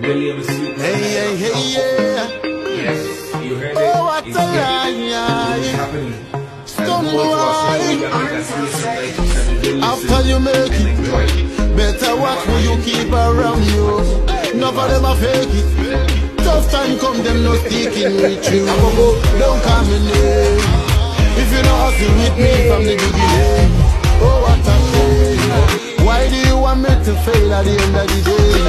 William Seaton. Hey, hey, hey. Yes, you heard it. Oh, it's happening. Don't worry. After you make it, better watch who you keep around you. Nobody ever fake it. Tough time come, them no sticking with you. Don't come in late. If you don't hustle with me from the beginning. Oh, what a shame. Why do you want me to fail at the end of the day?